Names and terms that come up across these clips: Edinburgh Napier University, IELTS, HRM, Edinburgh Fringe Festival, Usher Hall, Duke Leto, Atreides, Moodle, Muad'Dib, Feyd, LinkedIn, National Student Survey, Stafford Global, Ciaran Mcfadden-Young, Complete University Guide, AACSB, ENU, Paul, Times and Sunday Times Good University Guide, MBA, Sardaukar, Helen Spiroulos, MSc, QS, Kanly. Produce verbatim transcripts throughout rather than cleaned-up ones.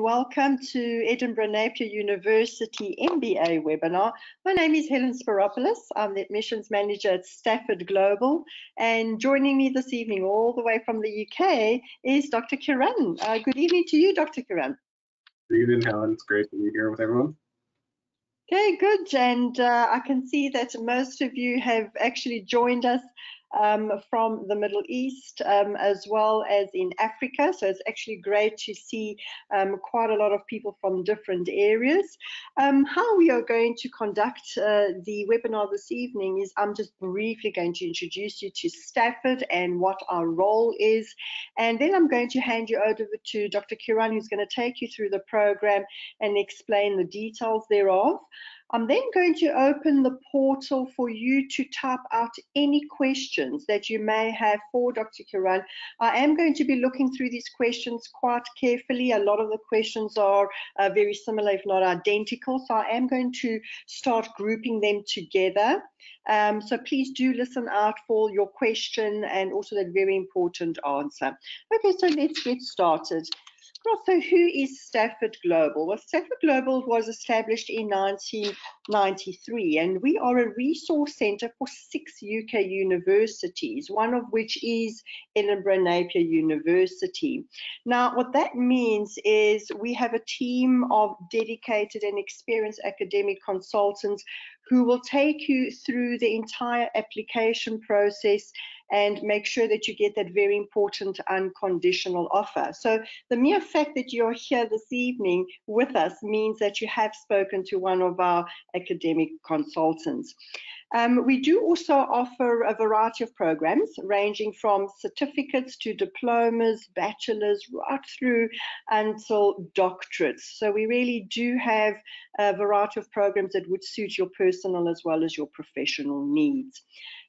Welcome to Edinburgh Napier University M B A webinar. My name is Helen Spiroulos. I'm the Admissions Manager at Stafford Global, and joining me this evening all the way from the U K is Doctor Ciaran. Uh, good evening to you, Doctor Ciaran. Good evening, Helen. It's great to be here with everyone. Okay, good. And uh, I can see that most of you have actually joined us Um, from the Middle East um, as well as in Africa, so it's actually great to see um, quite a lot of people from different areas. Um, how we are going to conduct uh, the webinar this evening is I'm just briefly going to introduce you to Stafford and what our role is, and then I'm going to hand you over to Doctor Ciaran, who's going to take you through the program and explain the details thereof. I'm then going to open the portal for you to type out any questions that you may have for Doctor Ciaran. I am going to be looking through these questions quite carefully. A lot of the questions are uh, very similar, if not identical, so I am going to start grouping them together. Um, so please do listen out for your question and also that very important answer. Okay, so let's get started. So who is Stafford Global? Well, Stafford Global was established in nineteen ninety-three, and we are a resource centre for six U K universities, one of which is Edinburgh Napier University. Now, what that means is we have a team of dedicated and experienced academic consultants who will take you through the entire application process and make sure that you get that very important unconditional offer. So the mere fact that you're here this evening with us means that you have spoken to one of our academic consultants. Um, we do also offer a variety of programs ranging from certificates to diplomas, bachelors, right through until doctorates. So we really do have a variety of programs that would suit your personal as well as your professional needs.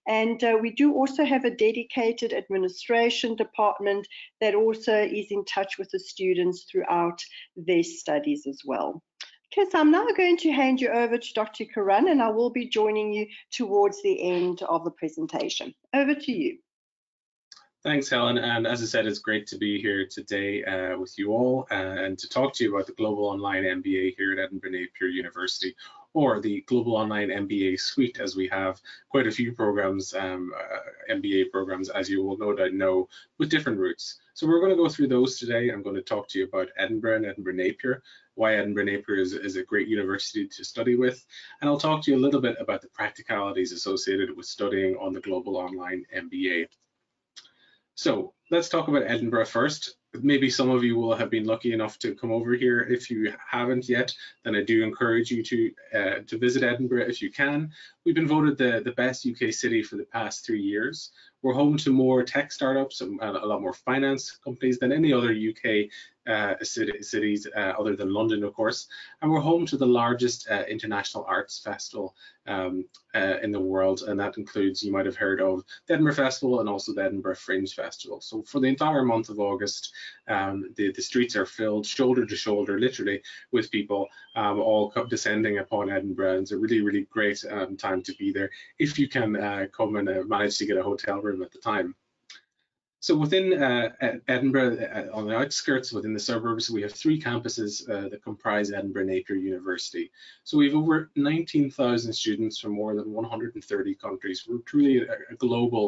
And uh, we do also have a dedicated administration department that also is in touch with the students throughout their studies as well. Okay, so I'm now going to hand you over to Doctor Ciaran, and I will be joining you towards the end of the presentation. Over to you. Thanks, Helen. And as I said, it's great to be here today uh, with you all uh, and to talk to you about the Global Online M B A here at Edinburgh Napier University, or the Global Online M B A Suite, as we have quite a few programs, um, uh, M B A programs, as you will no doubt know, with different routes. So we're going to go through those today. I'm going to talk to you about Edinburgh and Edinburgh Napier, why Edinburgh Napier is, is a great university to study with, and I'll talk to you a little bit about the practicalities associated with studying on the Global Online M B A. So let's talk about Edinburgh first. Maybe some of you will have been lucky enough to come over here. If you haven't yet, then I do encourage you to uh, to visit Edinburgh if you can. We've been voted the, the best U K city for the past three years. We're home to more tech startups and a lot more finance companies than any other U K uh, city, cities uh, other than London, of course. And we're home to the largest uh, international arts festival um, uh, in the world. And that includes, you might have heard of, the Edinburgh Festival and also the Edinburgh Fringe Festival. So for the entire month of August, Um, the, the streets are filled shoulder to shoulder, literally, with people um, all descending upon Edinburgh. And it's a really, really great um, time to be there if you can uh, come and uh, manage to get a hotel room at the time. So within uh, Edinburgh, uh, on the outskirts, within the suburbs, we have three campuses uh, that comprise Edinburgh Napier University. So we have over nineteen thousand students from more than one hundred thirty countries. We're truly a, a global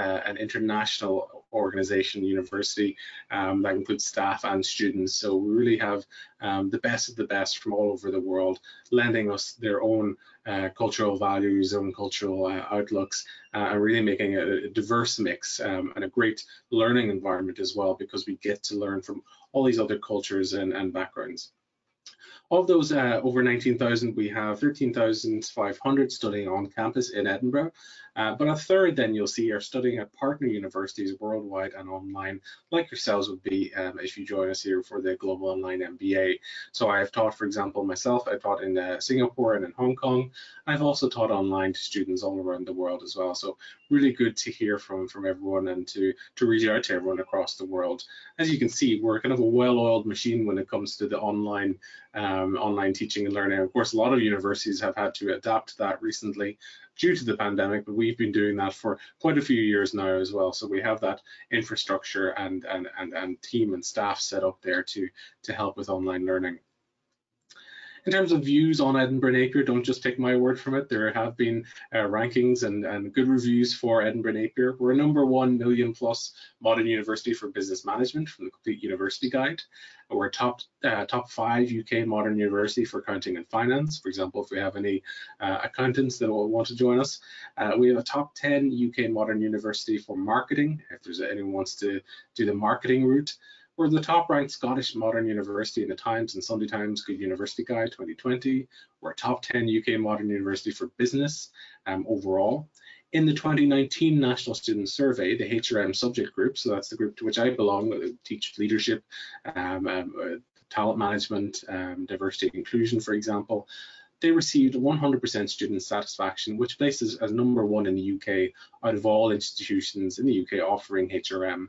uh, and international organization, university, um, that includes staff and students. So we really have um, the best of the best from all over the world, lending us their own Uh, cultural values and cultural uh, outlooks, uh, and really making a, a diverse mix um, and a great learning environment as well, because we get to learn from all these other cultures and, and backgrounds. Of those uh, over nineteen thousand, we have thirteen thousand five hundred studying on campus in Edinburgh, uh, but a third then you'll see are studying at partner universities worldwide and online, like yourselves would be um, if you join us here for the Global Online M B A. So I've taught, for example, myself, I taught in uh, Singapore and in Hong Kong. I've also taught online to students all around the world as well. So really good to hear from, from everyone and to, to reach out to everyone across the world. As you can see, we're kind of a well-oiled machine when it comes to the online um, online teaching and learning. Of course, a lot of universities have had to adapt to that recently due to the pandemic, but we've been doing that for quite a few years now as well. So we have that infrastructure and and and, and team and staff set up there to to help with online learning. In terms of views on Edinburgh Napier, don't just take my word from it. There have been uh, rankings and, and good reviews for Edinburgh Napier. We're a number one million plus modern university for business management from the Complete University Guide. We're top uh, top five U K modern university for accounting and finance. For example, if we have any uh, accountants that will want to join us, uh, we have a top ten U K modern university for marketing. If there's anyone wants to do the marketing route. We're the top-ranked Scottish modern university in the Times and Sunday Times Good University Guide twenty twenty. We're top ten U K modern university for business um, overall. In the twenty nineteen National Student Survey, the H R M subject group, so that's the group to which I belong, that teach leadership, um, um, uh, talent management, um, diversity and inclusion, for example, they received one hundred percent student satisfaction, which places as number one in the U K out of all institutions in the U K offering H R M.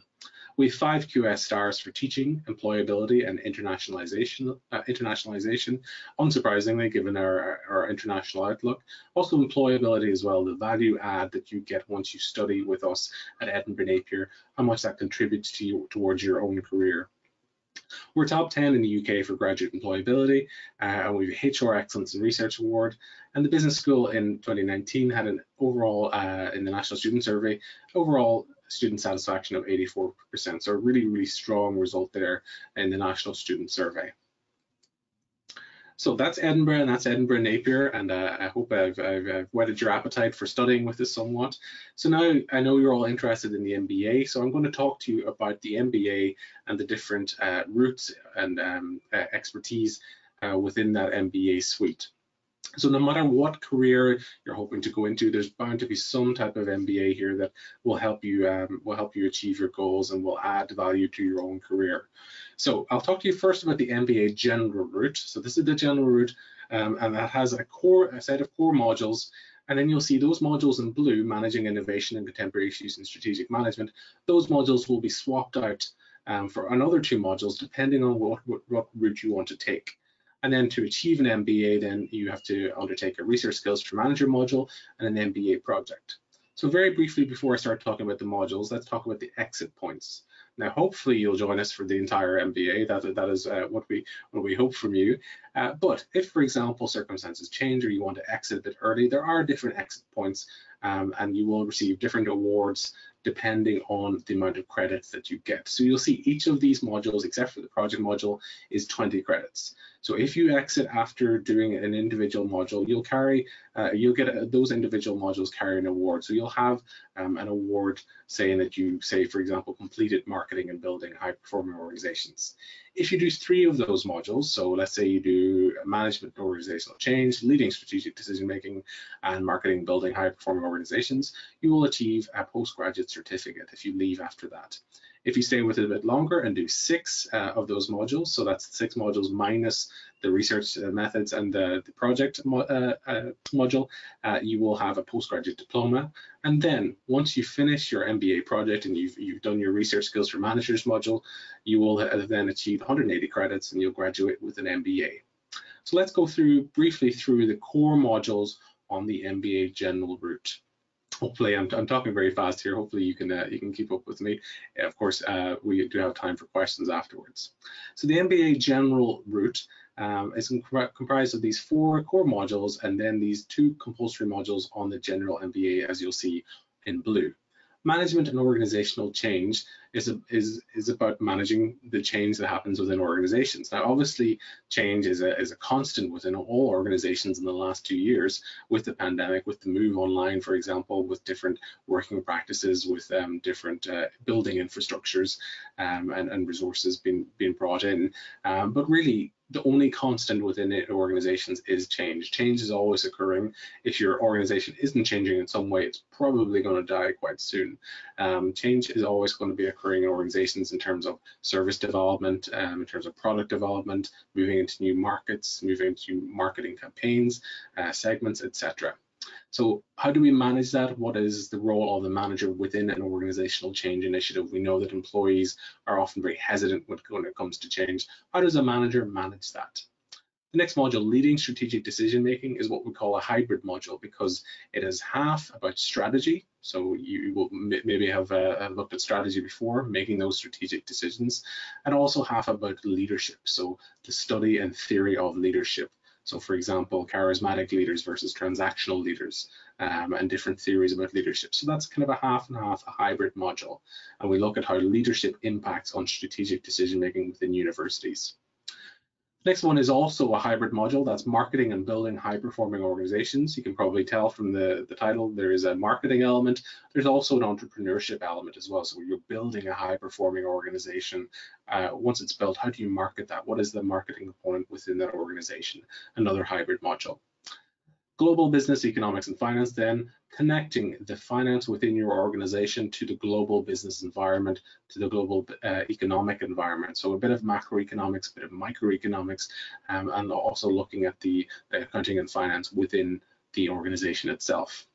We have five Q S stars for teaching, employability, and internationalization. Uh, internationalization, unsurprisingly, given our, our international outlook. Also, employability as well, the value add that you get once you study with us at Edinburgh Napier, how much that contributes to you towards your own career. We're top ten in the U K for graduate employability, uh, and we have H R Excellence and Research Award. And the Business School in twenty nineteen had an overall, uh, in the National Student Survey, overall student satisfaction of eighty-four percent. So a really, really strong result there in the National Student Survey. So that's Edinburgh and that's Edinburgh Napier, and uh, I hope I've, I've, I've whetted your appetite for studying with us somewhat. So now I know you're all interested in the M B A, so I'm going to talk to you about the M B A and the different uh, routes and um, uh, expertise uh, within that M B A suite. So no matter what career you're hoping to go into, there's bound to be some type of M B A here that will help you um, will help you achieve your goals and will add value to your own career. So I'll talk to you first about the M B A general route. So this is the general route, um, and that has a core a set of core modules. And then you'll see those modules in blue, managing innovation and contemporary issues and strategic management. Those modules will be swapped out um, for another two modules, depending on what, what, what route you want to take. And then to achieve an M B A, then you have to undertake a research skills for manager module and an M B A project. So very briefly, before I start talking about the modules, let's talk about the exit points. Now, hopefully you'll join us for the entire M B A. That, that is uh, what, we, what we hope from you. Uh, but if, for example, circumstances change or you want to exit a bit early, there are different exit points um, and you will receive different awards depending on the amount of credits that you get. So you'll see each of these modules, except for the project module, is twenty credits. So if you exit after doing an individual module, you'll carry, uh, you'll get a, those individual modules carry an award. So you'll have um, an award saying that you, say, for example, completed marketing and building high-performing organizations. If you do three of those modules, so let's say you do management and organizational change, leading strategic decision-making, and marketing building high-performing organizations, you will achieve a postgraduate certificate if you leave after that. If you stay with it a bit longer and do six uh, of those modules, so that's six modules minus the research methods and the, the project mo uh, uh, module, uh, you will have a postgraduate diploma. And then once you finish your M B A project and you've, you've done your research skills for managers module, you will then achieve one hundred eighty credits and you'll graduate with an M B A. So let's go through briefly through the core modules on the M B A general route. Hopefully, I'm, I'm talking very fast here. Hopefully, you can uh, you can keep up with me. Of course, uh, we do have time for questions afterwards. So the M B A general route um, is comp comprised of these four core modules and then these two compulsory modules on the general M B A, as you'll see in blue. Management and organizational change is, a, is, is about managing the change that happens within organizations. Now, obviously, change is a, is a constant within all organizations in the last two years with the pandemic, with the move online, for example, with different working practices, with um, different uh, building infrastructures um, and, and resources being, being brought in. Um, but really, the only constant within it, organizations is change. Change is always occurring. If your organization isn't changing in some way, it's probably going to die quite soon. Um, change is always going to be occurring in organizations in terms of service development, um, in terms of product development, moving into new markets, moving into marketing campaigns, uh, segments, et cetera. So how do we manage that? What is the role of the manager within an organizational change initiative? We know that employees are often very hesitant when it comes to change. How does a manager manage that? The next module, leading strategic decision making, is what we call a hybrid module because it is half about strategy. So you will maybe have uh, looked at strategy before, making those strategic decisions, and also half about leadership. So the study and theory of leadership. So for example, charismatic leaders versus transactional leaders, um, and different theories about leadership. So that's kind of a half and half, a hybrid module. And we look at how leadership impacts on strategic decision making within universities. Next one is also a hybrid module, that's marketing and building high-performing organizations. You can probably tell from the, the title, there is a marketing element. There's also an entrepreneurship element as well. So when you're building a high-performing organization, uh, once it's built, how do you market that? What is the marketing component within that organization? Another hybrid module. Global business economics and finance then, connecting the finance within your organization to the global business environment, to the global uh, economic environment. So a bit of macroeconomics, a bit of microeconomics, um, and also looking at the, the accounting and finance within the organization itself.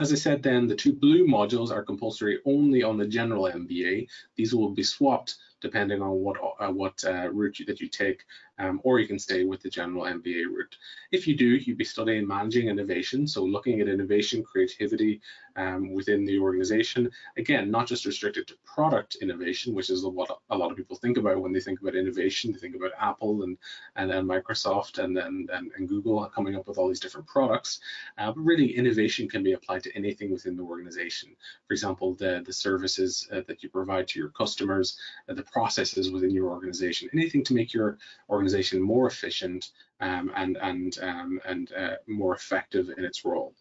As I said then, the two blue modules are compulsory only on the general M B A. These will be swapped depending on what uh, what uh, route you, that you take, um, or you can stay with the general M B A route. If you do, you'd be studying managing innovation, so looking at innovation, creativity um, within the organization. Again, not just restricted to product innovation, which is what a lot of people think about when they think about innovation. They think about Apple and and, and Microsoft and, and, and, and Google coming up with all these different products. Uh, but really, innovation can be applied to anything within the organization. For example, the, the services uh, that you provide to your customers, uh, the processes within your organization, anything to make your organization more efficient um, and and um, and uh, more effective in its role.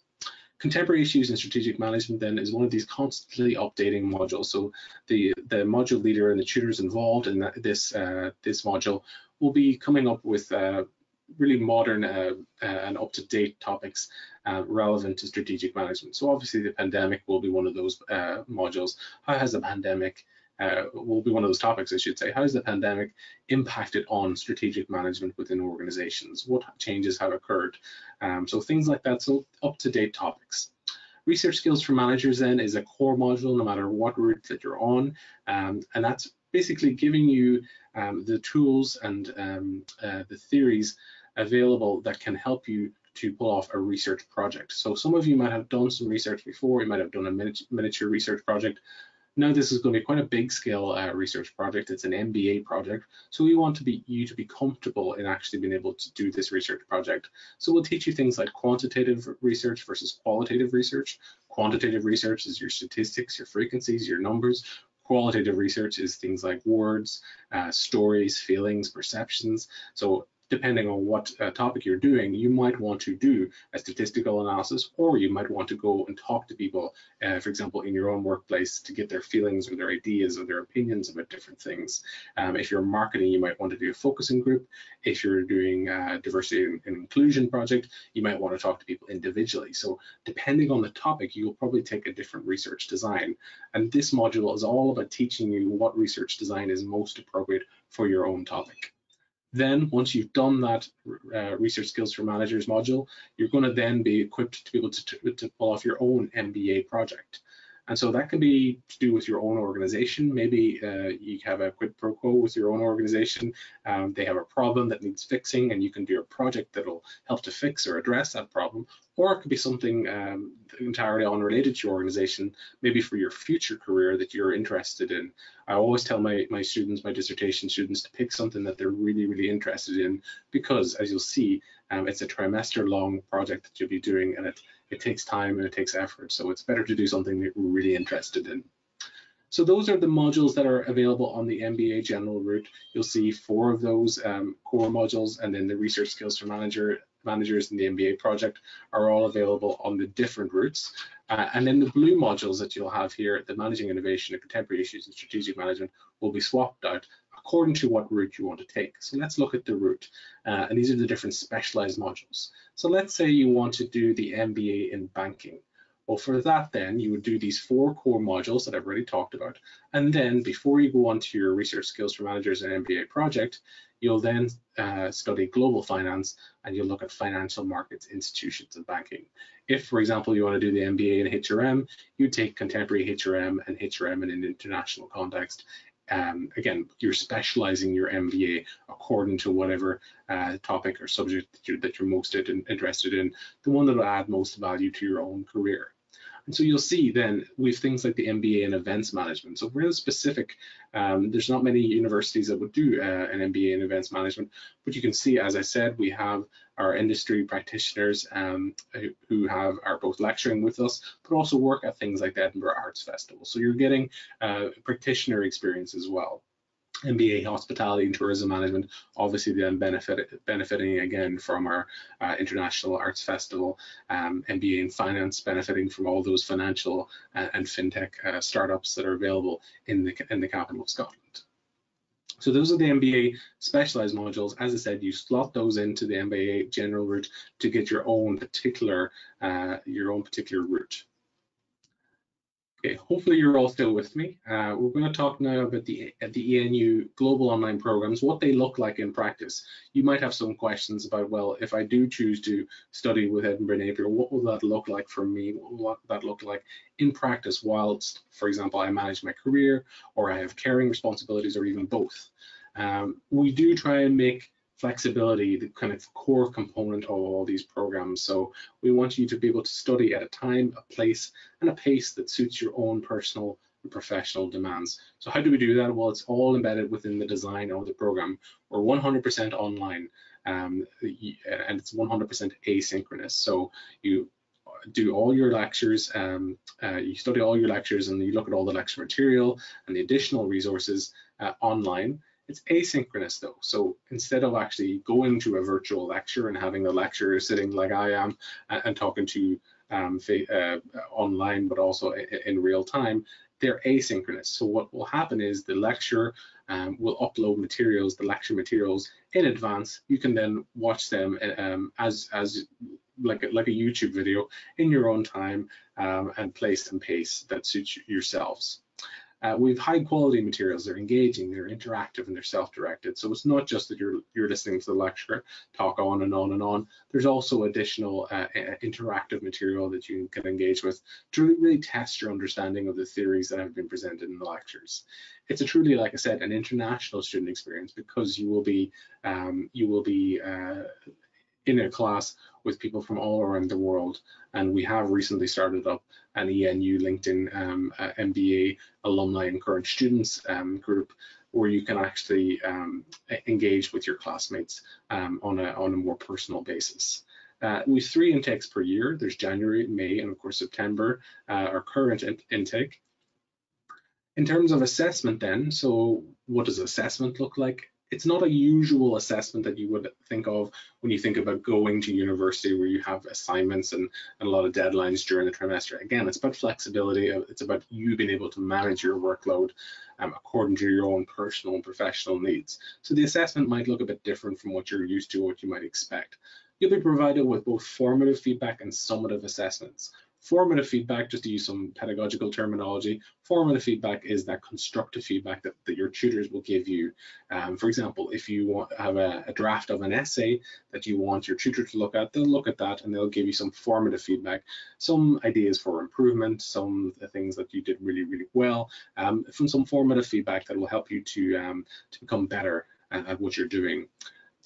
Contemporary issues in strategic management then is one of these constantly updating modules. So the the module leader and the tutors involved in that, this uh, this module will be coming up with uh, really modern uh, uh, and up-to-date topics uh, relevant to strategic management. So obviously the pandemic will be one of those uh, modules. How has the pandemic Uh, will be one of those topics, I should say. How has the pandemic impacted on strategic management within organizations? What changes have occurred? Um, so things like that, so up-to-date topics. Research skills for managers then is a core module, no matter what route that you're on, um, and that's basically giving you um, the tools and um, uh, the theories available that can help you to pull off a research project. So some of you might have done some research before, you might have done a miniature, miniature research project. Now this is going to be quite a big scale uh, research project. It's an M B A project. So we want to be, you to be comfortable in actually being able to do this research project. So we'll teach you things like quantitative research versus qualitative research. Quantitative research is your statistics, your frequencies, your numbers. Qualitative research is things like words, uh, stories, feelings, perceptions. So depending on what uh, topic you're doing, you might want to do a statistical analysis, or you might want to go and talk to people, uh, for example, in your own workplace to get their feelings or their ideas or their opinions about different things. Um, if you're marketing, you might want to do a focusing group. If you're doing a diversity and inclusion project, you might want to talk to people individually. So depending on the topic, you'll probably take a different research design. And this module is all about teaching you what research design is most appropriate for your own topic. Then once you've done that uh, research skills for managers module, you're going to then be equipped to be able to, to, to pull off your own M B A project. And so that can be to do with your own organization. Maybe uh, you have a quid pro quo with your own organization. Um, they have a problem that needs fixing, and you can do a project that'll help to fix or address that problem. Or it could be something um, entirely unrelated to your organization, maybe for your future career that you're interested in. I always tell my, my students, my dissertation students, to pick something that they're really, really interested in, because as you'll see, um, it's a trimester long project that you'll be doing, and it, it takes time and it takes effort. So it's better to do something that we're really interested in. So those are the modules that are available on the M B A general route. You'll see four of those um, core modules, and then the research skills for manager managers in the M B A project are all available on the different routes. Uh, and then the blue modules that you'll have here, the managing innovation and contemporary issues and strategic management, will be swapped out according to what route you want to take. So let's look at the route. Uh, and these are the different specialized modules. So let's say you want to do the M B A in banking. Well, for that then, you would do these four core modules that I've already talked about. And then before you go on to your research skills for managers and M B A project, you'll then uh, study global finance, and you'll look at financial markets, institutions, and banking. If, for example, you want to do the M B A in H R M, you take contemporary H R M and H R M in an international context. Um, again, you're specializing your M B A according according to whatever uh, topic or subject that you're, that you're most interested in, the one that will add most value to your own career. And so you'll see then we've things like the M B A in events management. So really specific, um, there's not many universities that would do uh, an M B A in events management, but you can see, as I said, we have our industry practitioners um, who have are both lecturing with us, but also work at things like the Edinburgh Arts Festival. So you're getting uh, practitioner experience as well. M B A hospitality and tourism management, obviously then benefit, benefiting again from our uh, International Arts Festival, um, M B A in finance benefiting from all those financial and, and fintech uh, startups that are available in the, in the capital of Scotland. So those are the M B A specialized modules. As I said, you slot those into the M B A general route to get your own particular, uh, your own particular route. Okay, hopefully you're all still with me. Uh, we're going to talk now about the, the E N U global online programs, what they look like in practice. You might have some questions about, well, if I do choose to study with Edinburgh Napier, what will that look like for me? What will that look like in practice whilst, for example, I manage my career or I have caring responsibilities or even both? Um, we do try and make flexibility the kind of core component of all these programs. So we want you to be able to study at a time, a place, and a pace that suits your own personal and professional demands. So how do we do that? Well, it's all embedded within the design of the program. We're one hundred percent online, um, and it's one hundred percent asynchronous. So you do all your lectures, um, uh, you study all your lectures, and you look at all the lecture material and the additional resources uh, online. It's asynchronous though, so instead of actually going to a virtual lecture and having the lecturer sitting like I am and, and talking to um, uh, online, but also in, in real time, they're asynchronous. So what will happen is the lecturer um, will upload materials, the lecture materials in advance. You can then watch them um, as as like a, like a YouTube video in your own time um, and place and pace that suits yourselves. Uh, we have high quality materials, they're engaging, they're interactive, and they're self-directed. So it's not just that you're, you're listening to the lecturer talk on and on and on. There's also additional uh, interactive material that you can engage with to really test your understanding of the theories that have been presented in the lectures. It's a truly, like I said, an international student experience because you will be, um, you will be uh, in a class with people from all around the world. And we have recently started up an E N U LinkedIn um, uh, M B A alumni and current students um, group where you can actually um, engage with your classmates um, on, a, on a more personal basis. Uh, we have three intakes per year. There's January, May, and of course September, uh, our current in intake. In terms of assessment then, so what does assessment look like? It's not a usual assessment that you would think of when you think about going to university where you have assignments and, and a lot of deadlines during the trimester. Again, it's about flexibility. It's about you being able to manage your workload um, according to your own personal and professional needs. So the assessment might look a bit different from what you're used to, what you might expect. You'll be provided with both formative feedback and summative assessments. Formative feedback, just to use some pedagogical terminology, formative feedback is that constructive feedback that, that your tutors will give you. Um, for example, if you want, have a, a draft of an essay that you want your tutor to look at, they'll look at that and they'll give you some formative feedback, some ideas for improvement, some things that you did really, really well, um, from some formative feedback that will help you to, um, to become better at, at what you're doing.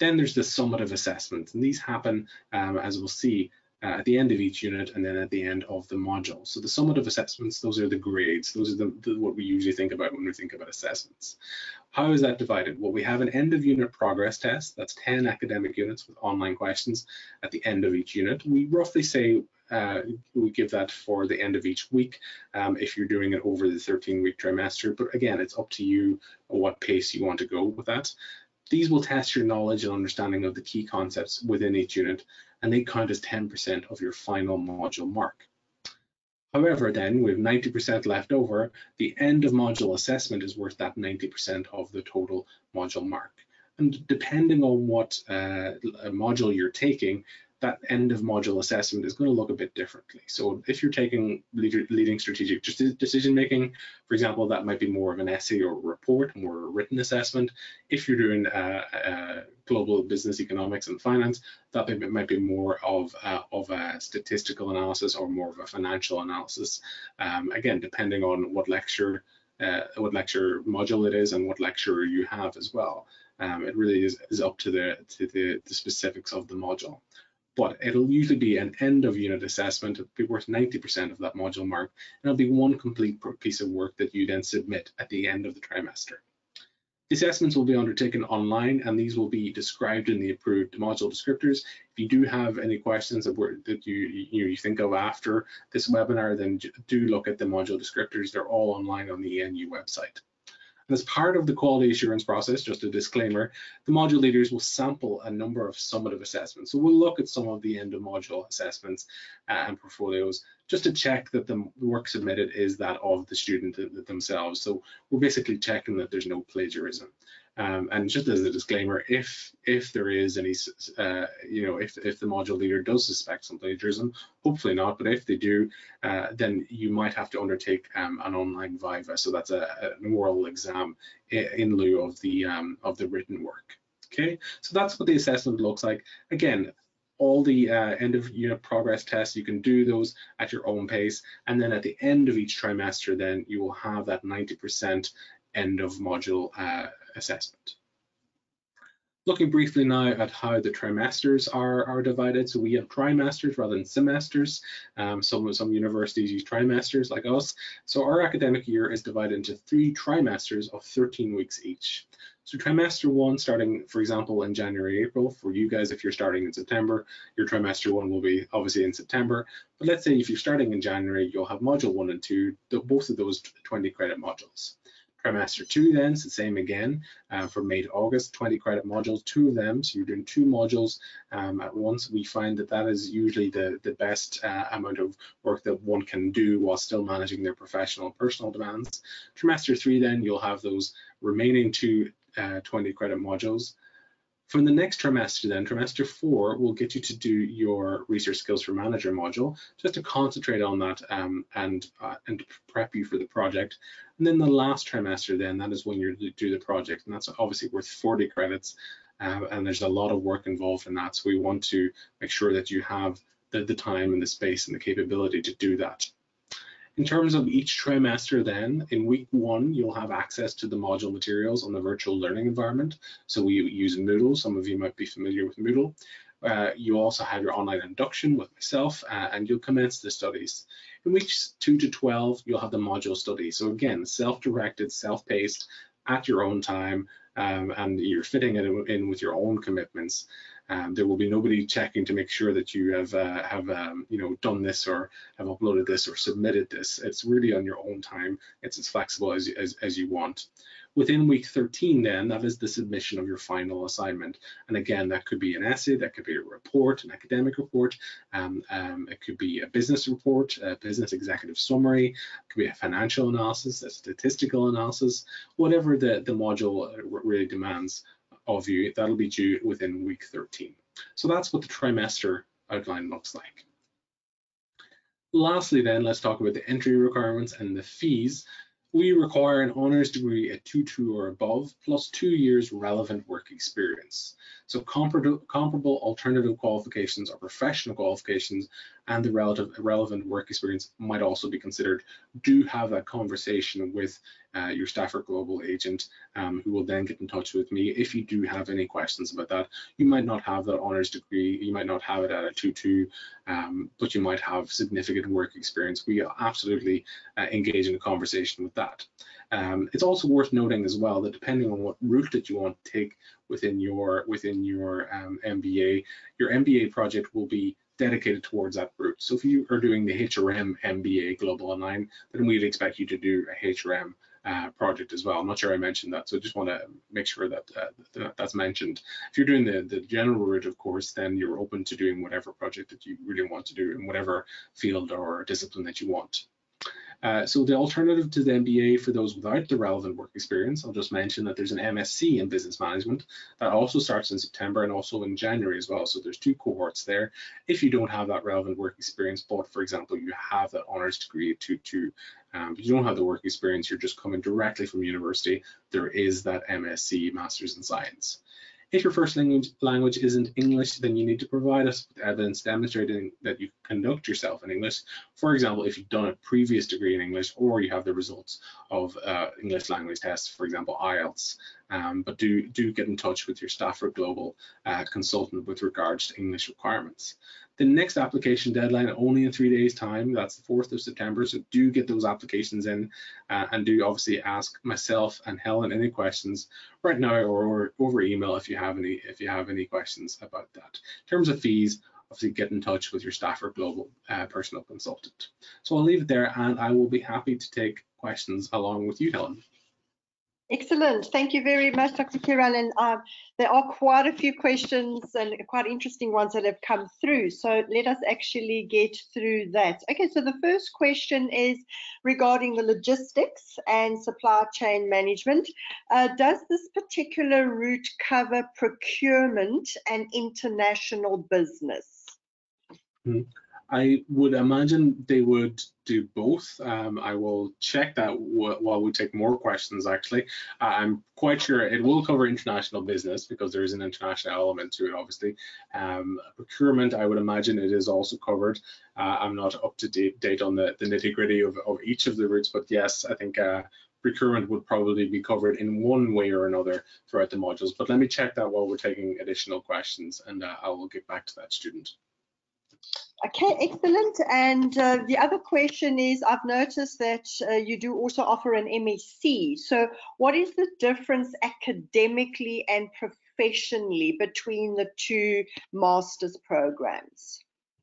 Then there's the summative assessment, and these happen, um, as we'll see, Uh, at the end of each unit and then at the end of the module. So the summative assessments, those are the grades. Those are the, the, what we usually think about when we think about assessments. How is that divided? Well, we have an end of unit progress test. That's ten academic units with online questions at the end of each unit. We roughly say uh, we give that for the end of each week um, if you're doing it over the thirteen week trimester. But again, it's up to you what pace you want to go with that. These will test your knowledge and understanding of the key concepts within each unit, and they count as ten percent of your final module mark. However, then, with ninety percent left over, the end of module assessment is worth that ninety percent of the total module mark. And depending on what uh, module you're taking, that end of module assessment is going to look a bit differently. So if you're taking leading strategic decision making, for example, that might be more of an essay or a report, more a written assessment. If you're doing uh, uh, global business economics and finance, that might be more of a, of a statistical analysis or more of a financial analysis. Um, again, depending on what lecture uh, what lecture module it is and what lecturer you have as well. Um, it really is, is up to the to the, the specifics of the module. But it'll usually be an end of unit assessment. It'll be worth ninety percent of that module mark, and it'll be one complete piece of work that you then submit at the end of the trimester. The assessments will be undertaken online, and these will be described in the approved module descriptors. If you do have any questions that, were, that you, you, you think of after this webinar, then do look at the module descriptors. They're all online on the E N U website. And as part of the quality assurance process, just a disclaimer, the module leaders will sample a number of summative assessments. So we'll look at some of the end of module assessments and portfolios just to check that the work submitted is that of the student themselves. So we're basically checking that there's no plagiarism. Um, and just as a disclaimer, if if there is any, uh, you know, if, if the module leader does suspect some plagiarism, hopefully not, but if they do, uh, then you might have to undertake um, an online viva. So that's a, an oral exam in lieu of the, um, of the written work. Okay, so that's what the assessment looks like. Again, all the uh, end of unit progress tests, you can do those at your own pace. And then at the end of each trimester, then you will have that ninety percent end of module uh, assessment. Looking briefly now at how the trimesters are, are divided. So we have trimesters rather than semesters. Um, some, some universities use trimesters like us. So our academic year is divided into three trimesters of thirteen weeks each. So trimester one, starting, for example, in January, April, for you guys, if you're starting in September, your trimester one will be obviously in September. But let's say if you're starting in January, you'll have module one and two, both of those twenty credit modules. Trimester two then, it's the same again, uh, from May to August, twenty credit modules, two of them, so you're doing two modules um, at once. We find that that is usually the, the best uh, amount of work that one can do while still managing their professional and personal demands. Trimester three then, you'll have those remaining two uh, twenty credit modules. From the next trimester then, trimester four will get you to do your Research Skills for Manager module, just to concentrate on that um, and, uh, and prep you for the project. And then the last trimester then, that is when you do the project, and that's obviously worth forty credits, uh, and there's a lot of work involved in that, so we want to make sure that you have the, the time and the space and the capability to do that. In terms of each trimester then, in week one, you'll have access to the module materials on the virtual learning environment. So we use Moodle. Some of you might be familiar with Moodle. Uh, you also have your online induction with myself, uh, and you'll commence the studies. In weeks two to twelve, you'll have the module study. So again, self-directed, self-paced, at your own time, um, and you're fitting it in with your own commitments. Um, there will be nobody checking to make sure that you have uh, have um, you know, done this or have uploaded this or submitted this. It's really on your own time. It's as flexible as, as, as you want. Within week thirteen then, that is the submission of your final assignment. And again, that could be an essay, that could be a report, an academic report, um, um, it could be a business report, a business executive summary, it could be a financial analysis, a statistical analysis, whatever the, the module really demands of you, that'll be due within week thirteen. So that's what the trimester outline looks like. Lastly then, let's talk about the entry requirements and the fees. We require an honours degree at two two or above, plus two years relevant work experience. So compar comparable alternative qualifications or professional qualifications and the relative relevant work experience might also be considered. Do have that conversation with uh, your Stafford Global agent, um, who will then get in touch with me if you do have any questions about that. You might not have that honours degree, you might not have it at a two two, um, but you might have significant work experience. We absolutely uh, engage in a conversation with that. Um, it's also worth noting as well that depending on what route that you want to take within your within your um, M B A, your M B A project will be dedicated towards that route. So if you are doing the H R M M B A Global Online, then we'd expect you to do a H R M uh, project as well. I'm not sure I mentioned that, so just want to make sure that uh, th that's mentioned. If you're doing the, the general route, of course, then you're open to doing whatever project that you really want to do in whatever field or discipline that you want. Uh, so the alternative to the M B A for those without the relevant work experience, I'll just mention that there's an M S c in business management that also starts in September and also in January as well. So there's two cohorts there. If you don't have that relevant work experience, but for example, you have that honours degree at two two, um, but you don't have the work experience, you're just coming directly from university, there is that M S c, Masters in Science. If your first language, language isn't English, then you need to provide us with evidence demonstrating that you conduct yourself in English. For example, if you've done a previous degree in English, or you have the results of uh, English language tests, for example, I E L T S. Um, but do, do get in touch with your Stafford Global uh, consultant with regards to English requirements. The next application deadline, only in three days time, that's the fourth of September, so do get those applications in uh, and do obviously ask myself and Helen any questions right now or, or over email if you have any if you have any questions about that. In terms of fees, obviously get in touch with your Stafford Global uh, personal consultant. So I'll leave it there and I will be happy to take questions along with you, Helen. Excellent. Thank you very much, Doctor Ciaran. And um, there are quite a few questions and quite interesting ones that have come through. So let us actually get through that. Okay, so the first question is regarding the logistics and supply chain management. Uh, does this particular route cover procurement and international business? Mm-hmm. I would imagine they would do both. Um, I will check that while we take more questions, actually. Uh, I'm quite sure it will cover international business because there is an international element to it, obviously. Um, procurement, I would imagine it is also covered. Uh, I'm not up to date, date on the, the nitty gritty of, of each of the routes, but yes, I think uh, procurement would probably be covered in one way or another throughout the modules. But let me check that while we're taking additional questions and uh, I will get back to that student. Okay, excellent. And uh, the other question is, I've noticed that uh, you do also offer an M A C. So what is the difference academically and professionally between the two master's programs?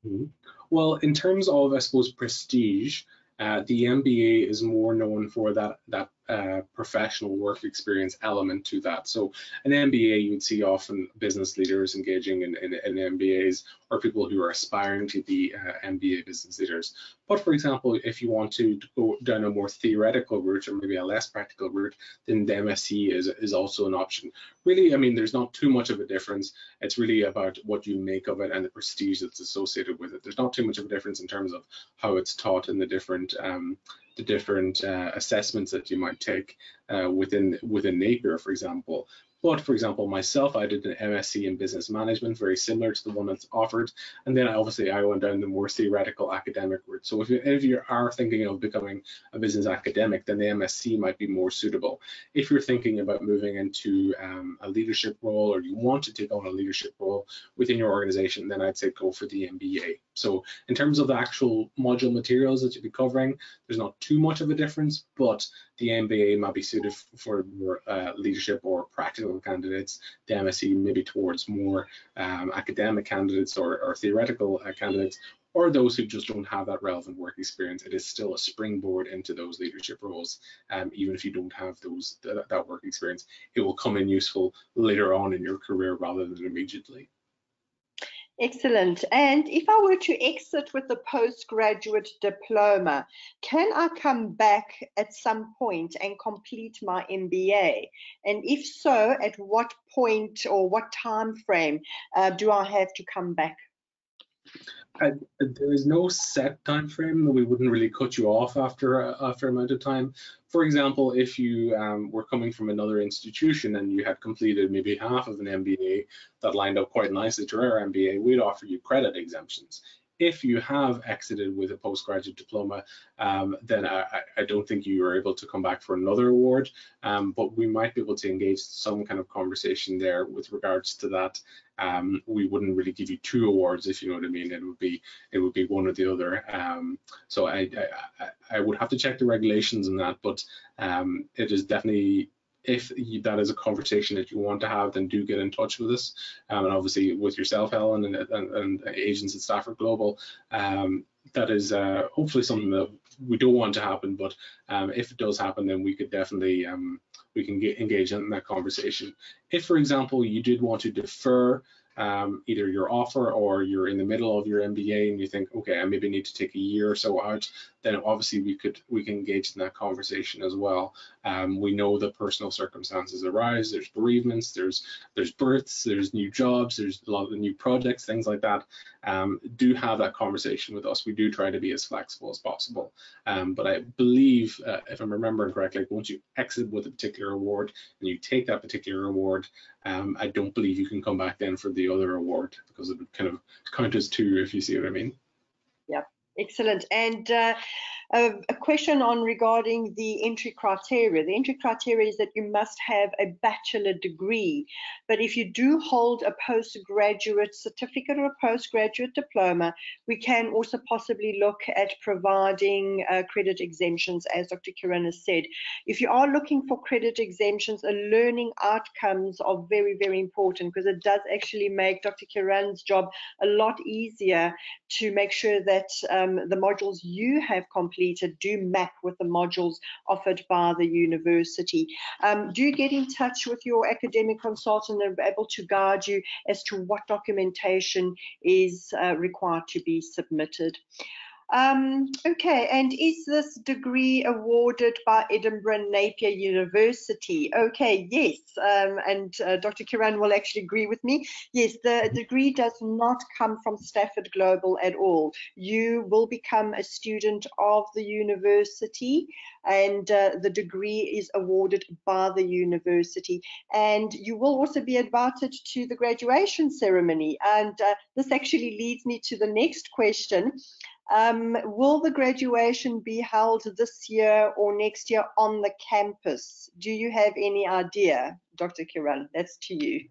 Mm-hmm. Well, in terms of, I suppose, prestige, uh, the M B A is more known for that, that uh, professional work experience element to that. So an M B A, you would see often business leaders engaging in, in, in M B As, or people who are aspiring to be uh, M B A business leaders. But for example, if you want to go down a more theoretical route or maybe a less practical route, then the M S c is, is also an option. Really, I mean, there's not too much of a difference. It's really about what you make of it and the prestige that's associated with it. There's not too much of a difference in terms of how it's taught in the different um, the different uh, assessments that you might take uh, within, within Napier, for example. But for example, myself, I did an M S c in business management, very similar to the one that's offered. And then I obviously, I went down the more theoretical academic route. So if you, if you are thinking of becoming a business academic, then the M S c might be more suitable. If you're thinking about moving into um, a leadership role, or you want to take on a leadership role within your organization, then I'd say go for the M B A. So in terms of the actual module materials that you'll be covering, there's not too much of a difference, but the M B A might be suited for more uh, leadership or practical candidates. The M S c maybe towards more um, academic candidates or, or theoretical uh, candidates, or those who just don't have that relevant work experience. It is still a springboard into those leadership roles. Um, even if you don't have those th that work experience, it will come in useful later on in your career rather than immediately. Excellent. And if I were to exit with a postgraduate diploma, can I come back at some point and complete my M B A? And if so, at what point or what time frame uh, do I have to come back? Uh, there is no set time frame. We wouldn't really cut you off after a, after amount of time. For example, if you um, were coming from another institution and you had completed maybe half of an M B A that lined up quite nicely to our M B A, we'd offer you credit exemptions. If you have exited with a postgraduate diploma, um, then I, I don't think you are able to come back for another award, um, but we might be able to engage some kind of conversation there with regards to that. Um, we wouldn't really give you two awards, if you know what I mean. It would be it would be one or the other. Um, so I, I I would have to check the regulations on that, but um, it is definitely, if that is a conversation that you want to have, then do get in touch with us. Um, and obviously with yourself, Helen, and, and, and agents at Stafford Global, um, that is uh, hopefully something that we don't want to happen, but um, if it does happen, then we could definitely, um, we can get engaged in that conversation. If, for example, you did want to defer um, either your offer or you're in the middle of your M B A and you think, okay, I maybe need to take a year or so out, then obviously we could we can engage in that conversation as well. Um, we know that personal circumstances arise, there's bereavements, there's there's births, there's new jobs, there's a lot of new projects, things like that. Um, do have that conversation with us. We do try to be as flexible as possible. Um, but I believe, uh, if I'm remembering correctly, once you exit with a particular award and you take that particular award, um, I don't believe you can come back then for the other award, because it would kind of count as two, if you see what I mean. Yeah, excellent. And uh, a, a question on regarding the entry criteria. The entry criteria is that you must have a bachelor degree, but if you do hold a postgraduate certificate or a postgraduate diploma, we can also possibly look at providing uh, credit exemptions, as Doctor Ciaran has said. If you are looking for credit exemptions, a learning outcomes are very, very important, because it does actually make Doctor Ciaran's job a lot easier to make sure that um, the modules you have completed do map with the modules offered by the university. Um, do get in touch with your academic consultant and be able to guide you as to what documentation is uh, required to be submitted. Um, okay, and is this degree awarded by Edinburgh Napier University? Okay, yes, um, and uh, Doctor Ciaran will actually agree with me. Yes, the degree does not come from Stafford Global at all. You will become a student of the university, and uh, the degree is awarded by the university. And you will also be invited to the graduation ceremony. And uh, this actually leads me to the next question. Um, will the graduation be held this year or next year on the campus? Do you have any idea, Doctor Ciaran? That's to you.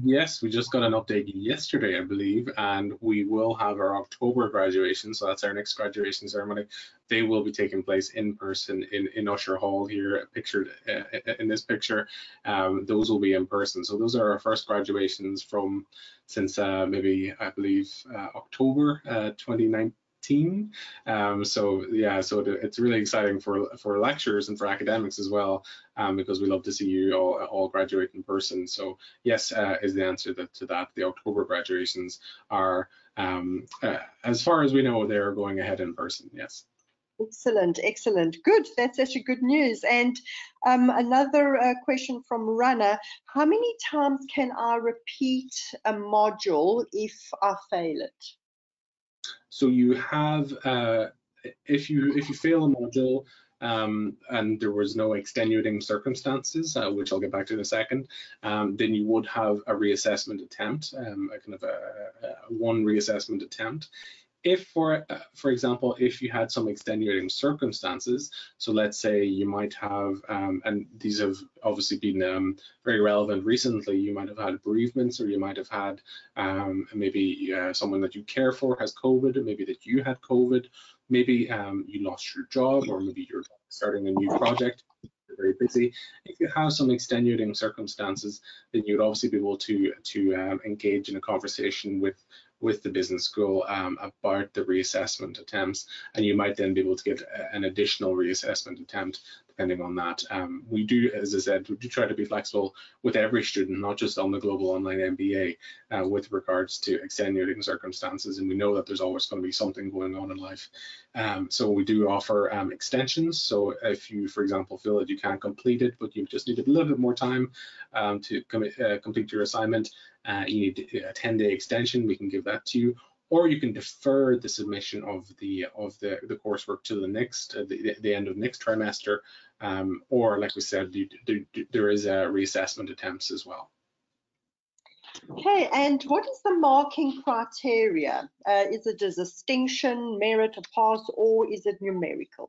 Yes, we just got an update yesterday, I believe, and we will have our October graduation, so that's our next graduation ceremony. They will be taking place in person in, in Usher Hall here, pictured uh, in this picture. Um, those will be in person. So those are our first graduations from since uh, maybe, I believe, uh, October uh, twenty nineteen. Um, so yeah, so it's really exciting for for lecturers and for academics as well, um, because we love to see you all, all graduate in person. So yes, uh, is the answer that, to that. The October graduations are, um, uh, as far as we know, they are going ahead in person. Yes. Excellent, excellent. Good, that's actually good news. And um, another uh, question from Rana: how many times can I repeat a module if I fail it? So you have, uh, if you if you fail a module um, and there was no extenuating circumstances, uh, which I'll get back to in a second, um, then you would have a reassessment attempt, um, a kind of a, a one reassessment attempt. If, for uh, for example, if you had some extenuating circumstances, so let's say you might have, um, and these have obviously been um, very relevant recently, you might have had bereavements, or you might have had um, maybe uh, someone that you care for has COVID, or maybe that you had COVID, maybe um, you lost your job, or maybe you're starting a new project, you're very busy. If you have some extenuating circumstances, then you'd obviously be able to, to um, engage in a conversation with with the business school um, about the reassessment attempts, and you might then be able to get an additional reassessment attempt depending on that. Um, we do, as I said, we do try to be flexible with every student, not just on the Global Online M B A, uh, with regards to extenuating circumstances, and we know that there's always going to be something going on in life. Um, so we do offer um, extensions, so if you, for example, feel that you can't complete it, but you just needed a little bit more time um, to com uh, complete your assignment, Uh, you need a ten-day extension, we can give that to you, or you can defer the submission of the of the, the coursework to the next uh, the, the end of next trimester, um, or like we said, you, do, do, there is a reassessment attempts as well. Okay, and what is the marking criteria? Uh, is it a distinction, merit, or pass, or is it numerical?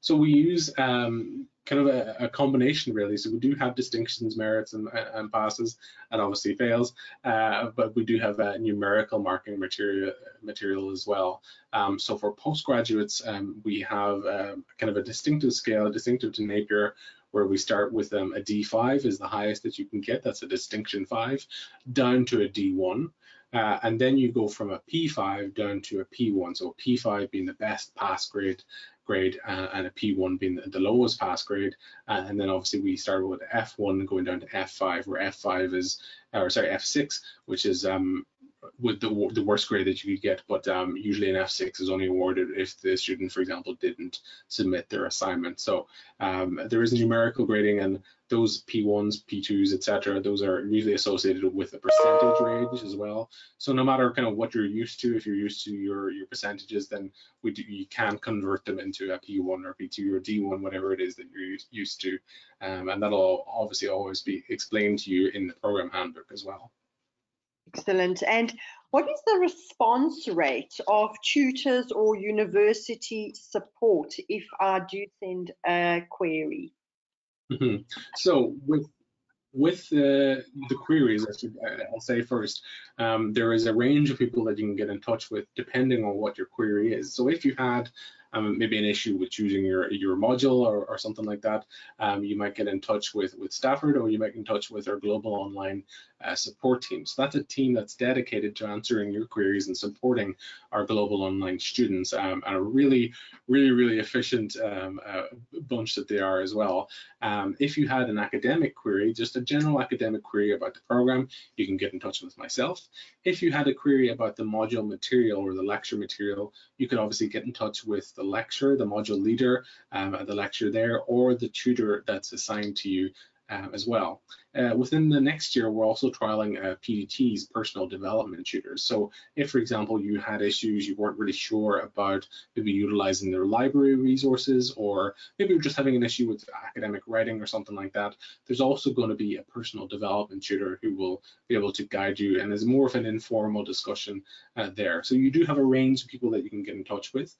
So we use um, kind of a, a combination, really. So we do have distinctions, merits, and, and passes, and obviously fails, uh, but we do have a numerical marking material, material as well. Um, so for postgraduates, um, we have uh, kind of a distinctive scale, distinctive to Napier, where we start with um, a D five is the highest that you can get. That's a distinction five, down to a D one. Uh, and then you go from a P five down to a P one, so P five being the best pass grade, grade uh, and a P one being the lowest pass grade. Uh, and then obviously we started with F one going down to F five, where F five is, or sorry, F six, which is um, with the, the worst grade that you could get. But um, usually an F six is only awarded if the student, for example, didn't submit their assignment. So um, there is numerical grading, and those P ones, P twos, et cetera, those are usually associated with a percentage range as well. So no matter kind of what you're used to, if you're used to your, your percentages, then we do, you can convert them into a P one or P two or D one, whatever it is that you're used to. Um, and that'll obviously always be explained to you in the program handbook as well. Excellent. And what is the response rate of tutors or university support if I do send a query? Mm-hmm. So with with the the queries, I should, I'll say first, um, there is a range of people that you can get in touch with depending on what your query is. So if you had Um, maybe an issue with choosing your your module or, or something like that, um, you might get in touch with with Stafford, or you might get in touch with our global online uh, support team. So that's a team that's dedicated to answering your queries and supporting our global online students, um, and a really, really, really efficient um, uh, bunch that they are as well. Um, if you had an academic query, just a general academic query about the program, you can get in touch with myself. If you had a query about the module material or the lecture material, you could obviously get in touch with the The lecturer, the module leader um, at the lecture there, or the tutor that's assigned to you uh, as well. Uh, within the next year, we're also trialing uh, P D Ts, personal development tutors. So if, for example, you had issues, you weren't really sure about maybe utilizing their library resources, or maybe you're just having an issue with academic writing or something like that, there's also going to be a personal development tutor who will be able to guide you, and there's more of an informal discussion uh, there. So you do have a range of people that you can get in touch with.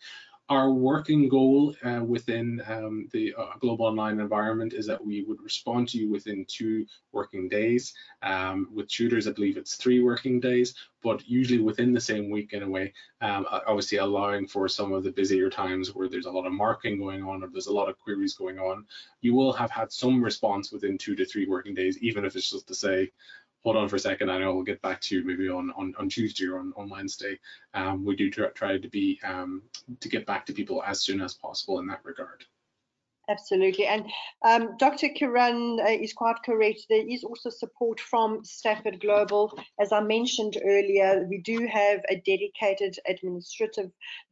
Our working goal uh, within um, the uh, global online environment is that we would respond to you within two working days. Um, with tutors, I believe it's three working days, but usually within the same week in a way, um, obviously allowing for some of the busier times where there's a lot of marking going on or there's a lot of queries going on. You will have had some response within two to three working days, even if it's just to say, hold on for a second, I know we'll get back to you maybe on, on, on Tuesday or on, on Wednesday. Um, we do try to be um, to get back to people as soon as possible in that regard. Absolutely. And um, Doctor Ciaran is quite correct. There is also support from Stafford Global. As I mentioned earlier, we do have a dedicated administrative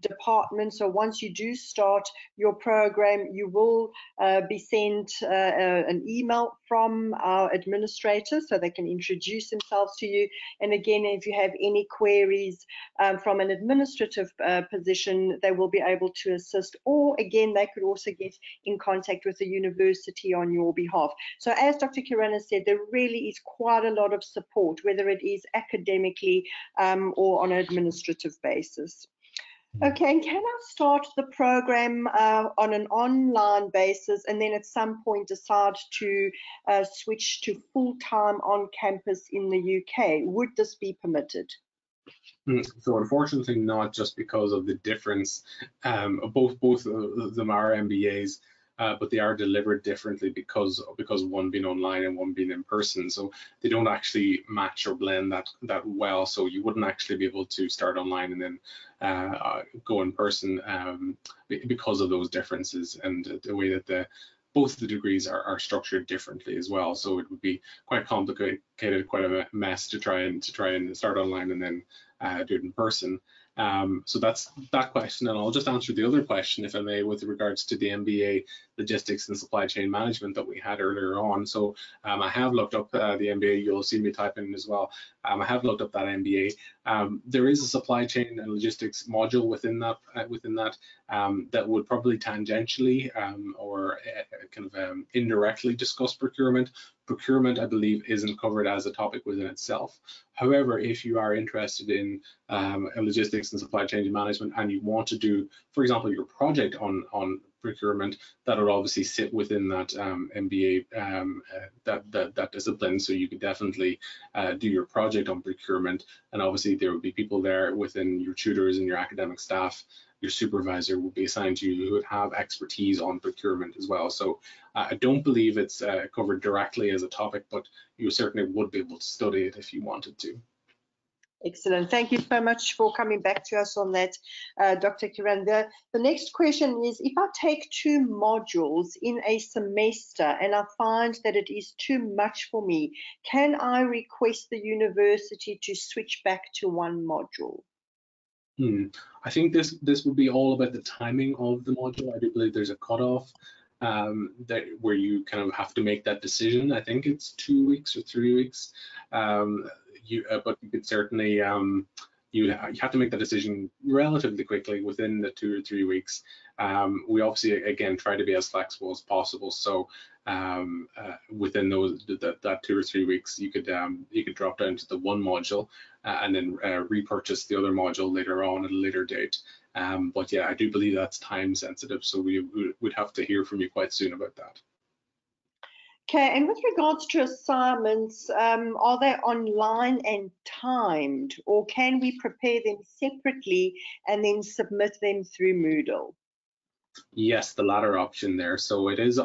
department. So once you do start your program, you will uh, be sent uh, uh, an email from our administrator so they can introduce themselves to you. And again, if you have any queries um, from an administrative uh, position, they will be able to assist. Or again, they could also get in contact with the university on your behalf. So as Doctor Ciaran said, there really is quite a lot of support, whether it is academically um, or on an administrative basis. Okay, and can I start the program uh, on an online basis and then at some point decide to uh, switch to full-time on campus in the U K? Would this be permitted? So unfortunately not, just because of the difference. Um, both both of them are M B As, uh, but they are delivered differently because because one being online and one being in person. So they don't actually match or blend that that well. So you wouldn't actually be able to start online and then uh, go in person um, because of those differences and the way that the both the degrees are, are structured differently as well. So it would be quite complicated, quite a mess to try and to try and start online and then uh, do it in person. Um, so that's that question, and I'll just answer the other question, if I may, with regards to the M B A logistics and supply chain management that we had earlier on. So um, I have looked up uh, the M B A, you'll see me type in as well. Um, I have looked up that M B A. Um, there is a supply chain and logistics module within that uh, within that um, that would probably tangentially um, or uh, kind of um, indirectly discuss procurement. Procurement, I believe, isn't covered as a topic within itself. However, if you are interested in um, logistics and supply chain management and you want to do, for example, your project on on procurement, that would obviously sit within that um, M B A, um, uh, that, that that discipline. So you could definitely uh, do your project on procurement, and obviously there would be people there within your tutors and your academic staff. Your supervisor will be assigned to you who would have expertise on procurement as well. So uh, I don't believe it's uh, covered directly as a topic, but you certainly would be able to study it if you wanted to. Excellent. Thank you so much for coming back to us on that, uh, Doctor Ciaran. The, the next question is, if I take two modules in a semester and I find that it is too much for me, can I request the university to switch back to one module? Hmm. I think this, this will be all about the timing of the module. I do believe there's a cutoff um, that where you kind of have to make that decision. I think it's two weeks or three weeks. Um, You, uh, but you could certainly um, you, you have to make that decision relatively quickly within the two or three weeks. Um, we obviously again try to be as flexible as possible. So um, uh, within those that, that two or three weeks, you could um, you could drop down to the one module uh, and then uh, repurchase the other module later on at a later date. Um, but yeah, I do believe that's time sensitive, so we would have to hear from you quite soon about that. Okay, and with regards to assignments, um, are they online and timed, or can we prepare them separately and then submit them through Moodle? Yes, the latter option there. So it is,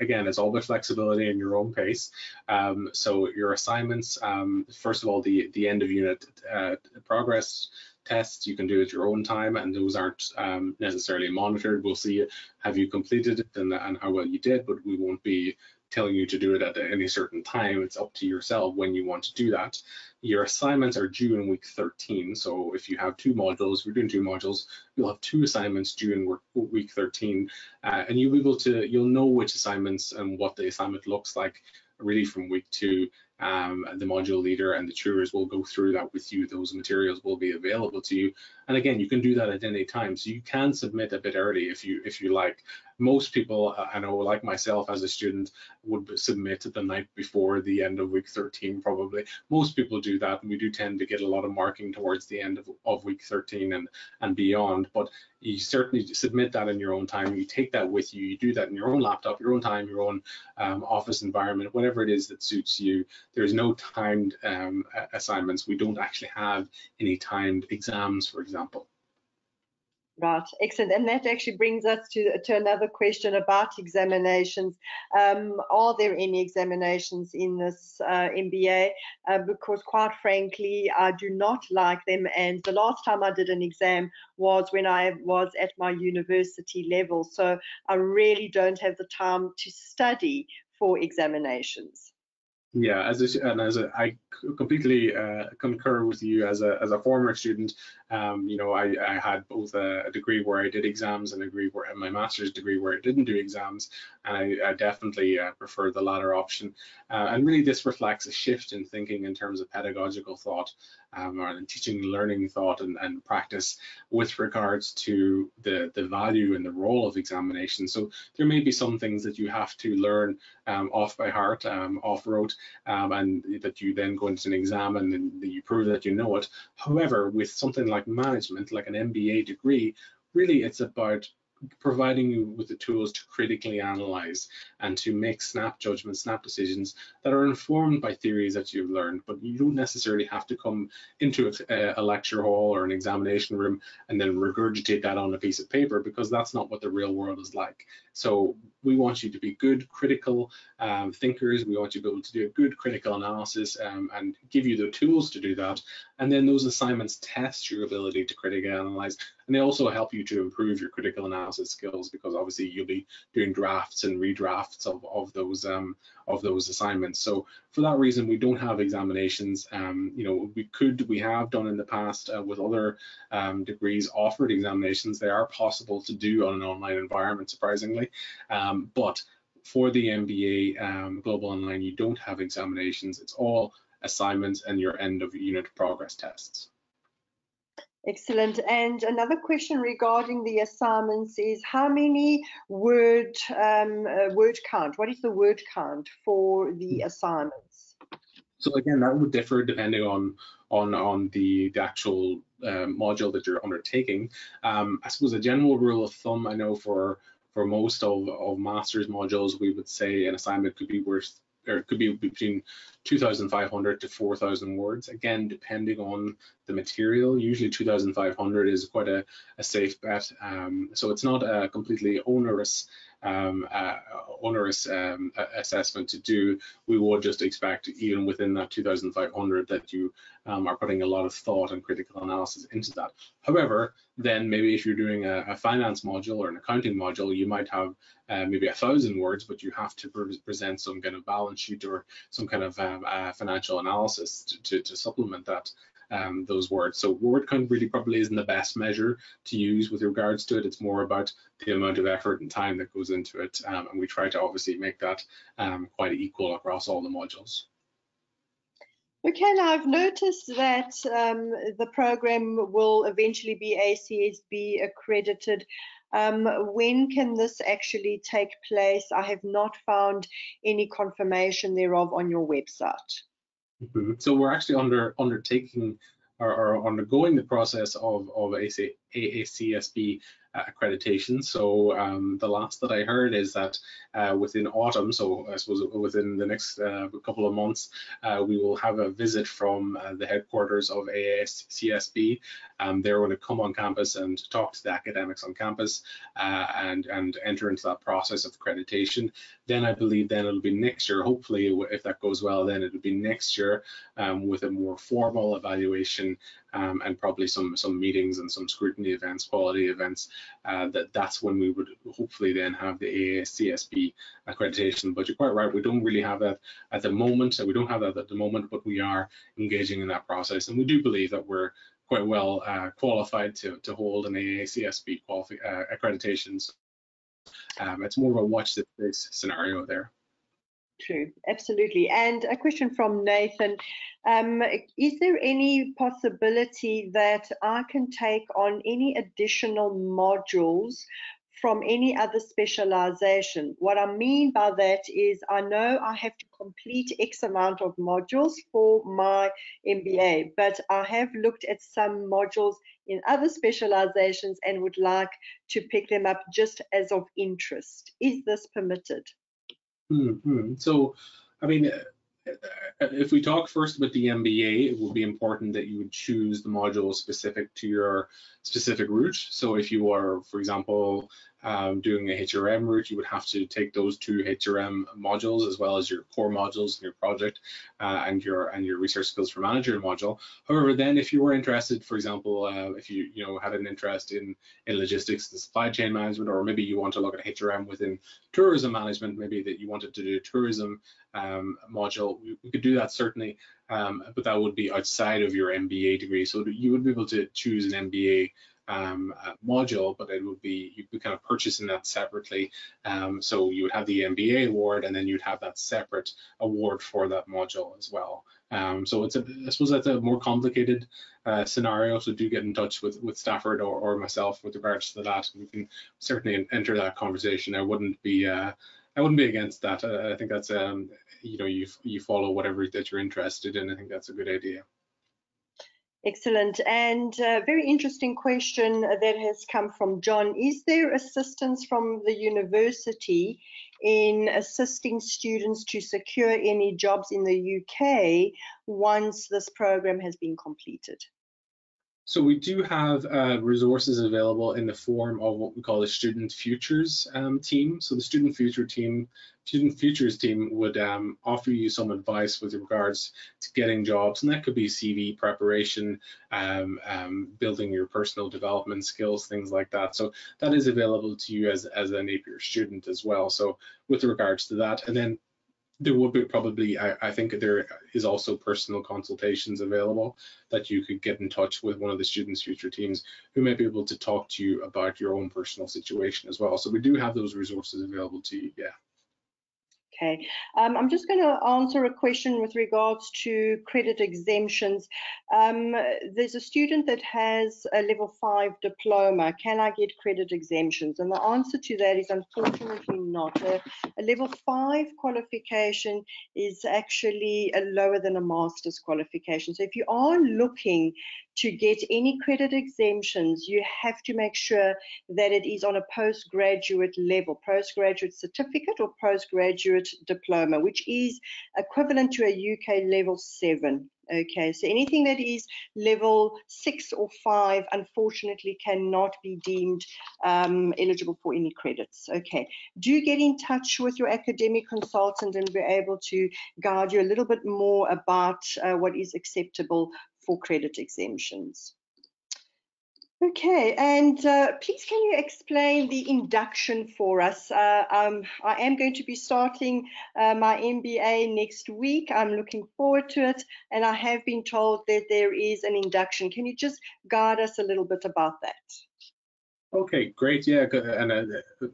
again, it's all about flexibility and your own pace. Um, so your assignments, um, first of all, the, the end of unit uh, progress tests, you can do at your own time, and those aren't um, necessarily monitored. We'll see have you completed it and, and how well you did, but we won't be telling you to do it at any certain time. It's up to yourself when you want to do that. Your assignments are due in week thirteen. So if you have two modules, we're doing two modules, you'll have two assignments due in week thirteen. Uh, and you'll be able to, you'll know which assignments and what the assignment looks like really from week two. Um, the module leader and the tutors will go through that with you. Those materials will be available to you. And again, you can do that at any time. So you can submit a bit early if you if you like. Most people, I know, like myself as a student, would submit the night before the end of week thirteen probably. Most people do that, and we do tend to get a lot of marking towards the end of, of week thirteen and, and beyond. But you certainly submit that in your own time. You take that with you. You do that in your own laptop, your own time, your own um, office environment, whatever it is that suits you. There's no timed um, assignments. We don't actually have any timed exams, for example. Right, excellent. And that actually brings us to, to another question about examinations. Um, are there any examinations in this uh, M B A? Uh, because quite frankly, I do not like them. And the last time I did an exam was when I was at my university level. So I really don't have the time to study for examinations. Yeah, as a, and as a, I completely uh, concur with you. As a as a former student, um, you know, I, I had both a, a degree where I did exams and a degree where my master's degree where I didn't do exams, and I, I definitely uh, prefer the latter option. Uh, and really, this reflects a shift in thinking in terms of pedagogical thought, um, or teaching and learning thought and, and practice with regards to the the value and the role of examination. So there may be some things that you have to learn um, off by heart, um, off road. Um, and that you then go into an exam and then you prove that you know it. However, with something like management, like an M B A degree, really it's about providing you with the tools to critically analyze and to make snap judgments, snap decisions that are informed by theories that you've learned, but you don't necessarily have to come into a, a lecture hall or an examination room and then regurgitate that on a piece of paper, because that's not what the real world is like. So we want you to be good critical um, thinkers. We want you to be able to do a good critical analysis um, and give you the tools to do that. And then those assignments test your ability to critically analyze, and they also help you to improve your critical analysis skills, because obviously you'll be doing drafts and redrafts of, of those um, of those assignments. So for that reason, we don't have examinations. Um, you know, we could, we have done in the past uh, with other um, degrees offered examinations. They are possible to do on an online environment, surprisingly. Um, Um, but for the M B A um, Global Online, you don't have examinations. It's all assignments and your end of unit progress tests. Excellent. And another question regarding the assignments is, how many word um, uh, word count? What is the word count for the assignments? So again, that would differ depending on on on the, the actual uh, module that you're undertaking. Um, I suppose a general rule of thumb, I know for For most of, of master's modules, we would say an assignment could be worth, or it could be between two thousand five hundred to four thousand words. Again, depending on the material, usually two thousand five hundred is quite a, a safe bet. Um, so it's not a completely onerous um, uh, onerous um, assessment to do, we would just expect even within that two thousand five hundred that you um, are putting a lot of thought and critical analysis into that. However, then maybe if you're doing a, a finance module or an accounting module, you might have uh, maybe a thousand words, but you have to pre present some kind of balance sheet or some kind of um, uh, financial analysis to, to, to supplement that. Um, those words. So word count really probably isn't the best measure to use with regards to it. It's more about the amount of effort and time that goes into it. Um, and we try to obviously make that um, quite equal across all the modules. Okay, now I've noticed that um, the program will eventually be A A C S B accredited. Um, when can this actually take place? I have not found any confirmation thereof on your website. Mm-hmm. So we're actually under undertaking or, or undergoing the process of, of A A C S B uh, accreditation. So um, the last that I heard is that uh, within autumn, so I suppose within the next uh, couple of months, uh, we will have a visit from uh, the headquarters of A A C S B. Um, they're going to come on campus and talk to the academics on campus uh, and, and enter into that process of accreditation. Then I believe then it'll be next year, hopefully if that goes well, then it'll be next year um, with a more formal evaluation um, and probably some some meetings and some scrutiny events, quality events, uh, that that's when we would hopefully then have the A A C S B accreditation. But you're quite right, we don't really have that at the moment, and we don't have that at the moment, but we are engaging in that process. And we do believe that we're quite well uh, qualified to, to hold an A A C S B qualif uh, accreditation. Um, it's more of a watch this space scenario there. True, absolutely. And a question from Nathan. Um, is there any possibility that I can take on any additional modules from any other specialization? What I mean by that is I know I have to complete X amount of modules for my M B A, but I have looked at some modules in other specializations and would like to pick them up just as of interest. Is this permitted? Mm-hmm. So, I mean, if we talk first about the M B A, it will be important that you would choose the module specific to your specific route. So if you are, for example, um, doing a H R M route, you would have to take those two H R M modules as well as your core modules in your project uh, and your and your research skills for manager module. However, then if you were interested, for example, uh, if you you know had an interest in in logistics and supply chain management, or maybe you want to look at H R M within tourism management, maybe that you wanted to do a tourism um, module, we, we could do that certainly. Um, but that would be outside of your M B A degree. So you would be able to choose an M B A um, uh, module, but it would be, you'd be kind of purchasing that separately. Um, so you would have the M B A award, and then you'd have that separate award for that module as well. Um, so it's a, I suppose that's a more complicated uh, scenario. So do get in touch with, with Stafford or, or myself with regards to that. We can certainly enter that conversation. I wouldn't be, uh, I wouldn't be against that. Uh, I think that's, um, you know, you you follow whatever that you're interested in. I think that's a good idea. Excellent. And a very interesting question that has come from John. Is there assistance from the university in assisting students to secure any jobs in the U K once this program has been completed? So we do have uh, resources available in the form of what we call the Student Futures um, team. So the Student Future team, Student Futures team would um, offer you some advice with regards to getting jobs, and that could be C V preparation, um, um, building your personal development skills, things like that. So that is available to you as as a Napier student as well. So with regards to that, and then there would be probably, I, I think there is also personal consultations available that you could get in touch with one of the Students' Future teams who may be able to talk to you about your own personal situation as well. So we do have those resources available to you, yeah. Okay, um, I'm just going to answer a question with regards to credit exemptions. Um, there's a student that has a level five diploma. Can I get credit exemptions? And the answer to that is unfortunately not. A, a level five qualification is actually a lower than a master's qualification. So if you are looking to get any credit exemptions, you have to make sure that it is on a postgraduate level, postgraduate certificate or postgraduate diploma, which is equivalent to a U K level seven Okay, so anything that is level six or five, unfortunately, cannot be deemed um, eligible for any credits. Okay, do get in touch with your academic consultant and be able to guide you a little bit more about uh, what is acceptable for credit exemptions. Okay, and uh, please can you explain the induction for us? Uh, um, I am going to be starting uh, my M B A next week. I'm looking forward to it, and I have been told that there is an induction. Can you just guide us a little bit about that? Okay, great. Yeah, and uh,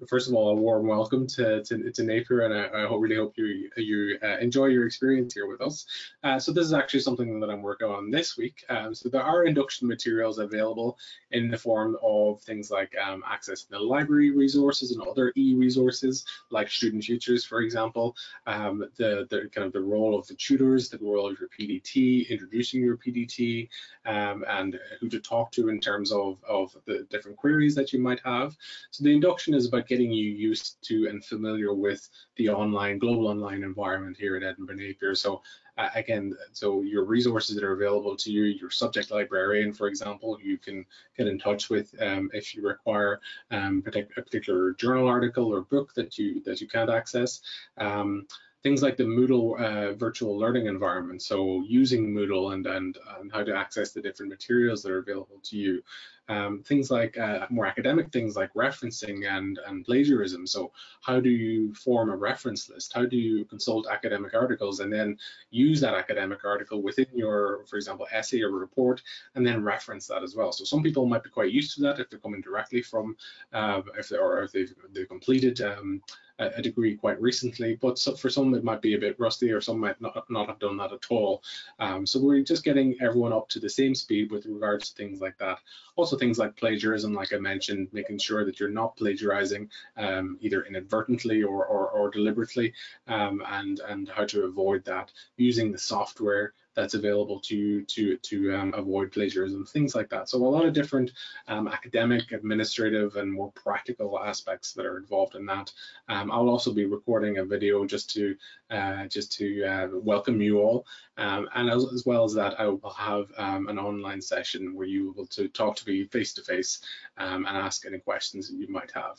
first of all, a warm welcome to to, to Napier, and I, I hope, really hope you you uh, enjoy your experience here with us. Uh, so this is actually something that I'm working on this week. Um, so there are induction materials available in the form of things like um, access to the library resources and other e-resources, like student tutors, for example. Um, the the kind of the role of the tutors, the role of your P D T, introducing your P D T, um, and who to talk to in terms of of the different queries that you might have. So the induction is about getting you used to and familiar with the online, global online environment here at Edinburgh Napier. So uh, again, so your resources that are available to you, your subject librarian, for example, you can get in touch with um, if you require um, a particular journal article or book that you that you can't access. Um, Things like the Moodle uh, virtual learning environment, so using Moodle and, and, and how to access the different materials that are available to you. Um, things like uh, more academic things like referencing and, and plagiarism, so how do you form a reference list? How do you consult academic articles and then use that academic article within your, for example, essay or report, and then reference that as well? So some people might be quite used to that if they're coming directly from, uh, if they, or if they've, they've completed um, a degree quite recently, but so for some it might be a bit rusty, or some might not, not have done that at all. Um, so we're just getting everyone up to the same speed with regards to things like that. Also things like plagiarism, like I mentioned, making sure that you're not plagiarizing um, either inadvertently or, or, or deliberately, um, and, and how to avoid that using the software that's available to you to, to um, avoid plagiarism, things like that. So a lot of different um, academic, administrative, and more practical aspects that are involved in that. Um, I'll also be recording a video just to uh, just to uh, welcome you all. Um, and as, as well as that, I will have um, an online session where you will to talk to me face to face um, and ask any questions that you might have.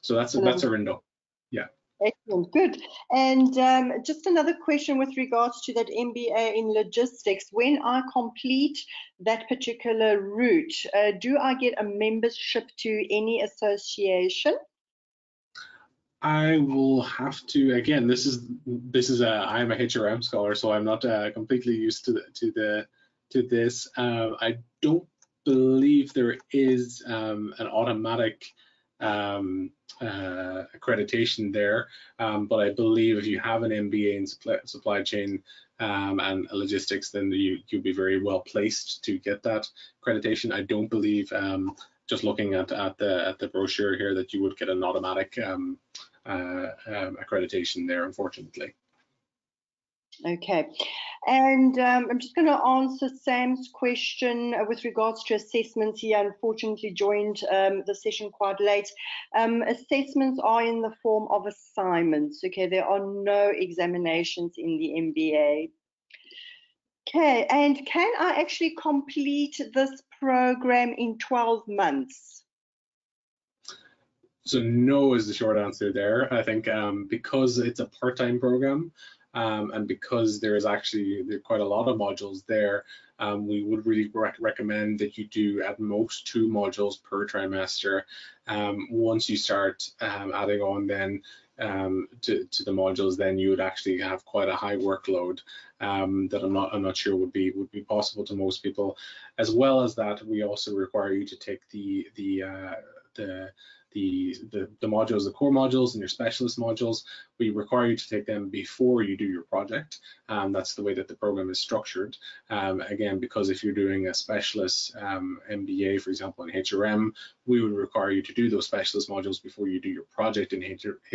So that's a, that's a window. Yeah. Excellent, good. And um, just another question with regards to that M B A in logistics. When I complete that particular route, uh, do I get a membership to any association? I will have to, again, this is, this is a, I'm a H R M scholar, so I'm not uh, completely used to the, to the, to this. Uh, I don't believe there is um, an automatic um uh accreditation there, um but I believe if you have an M B A in supply, supply chain um and logistics, then you you'll be very well placed to get that accreditation. I don't believe, um just looking at at the at the brochure here, that you would get an automatic um uh um, accreditation there, unfortunately. Okay, and um, I'm just going to answer Sam's question with regards to assessments. He unfortunately joined um, the session quite late. Um, assessments are in the form of assignments. Okay, there are no examinations in the M B A. Okay, and can I actually complete this program in twelve months? So no is the short answer there. I think um, because it's a part-time program, Um, and because there is actually there are quite a lot of modules there, um, we would really rec recommend that you do at most two modules per trimester. Um, once you start um, adding on then um, to, to the modules, then you would actually have quite a high workload um, that I'm not I'm not sure would be would be possible to most people. As well as that, we also require you to take the the uh, the The, the, the modules, the core modules and your specialist modules. We require you to take them before you do your project. Um, that's the way that the program is structured. Um, again, because if you're doing a specialist um, M B A, for example, in H R M, we would require you to do those specialist modules before you do your project in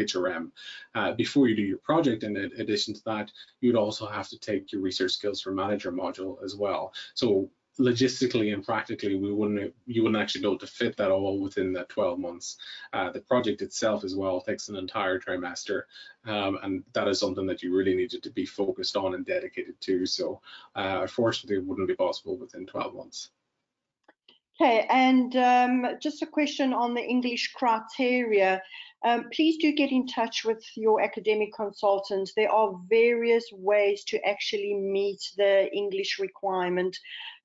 H R M. Uh, before you do your project, in addition to that, you'd also have to take your research skills for manager module as well. So logistically and practically, we wouldn't you wouldn't actually be able to fit that all within that twelve months. Uh, the project itself as well takes an entire trimester, um, and that is something that you really needed to be focused on and dedicated to. So uh, unfortunately, it wouldn't be possible within twelve months. Okay, and um, just a question on the English criteria. Um, please do get in touch with your academic consultant. There are various ways to actually meet the English requirement,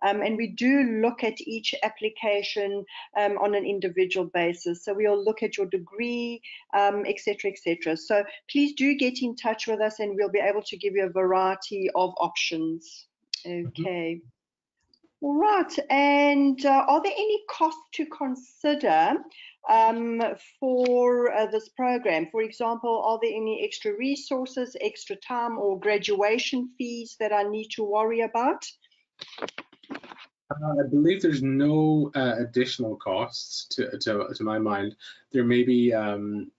um, and we do look at each application um, on an individual basis. So we'll look at your degree, um, et cetera, et cetera. So please do get in touch with us and we'll be able to give you a variety of options. Okay. Mm-hmm. All right, and uh, are there any costs to consider um, for uh, this program? For example, are there any extra resources, extra time, or graduation fees that I need to worry about? Uh, I believe there's no uh, additional costs to, to, to my mind. There may be, um,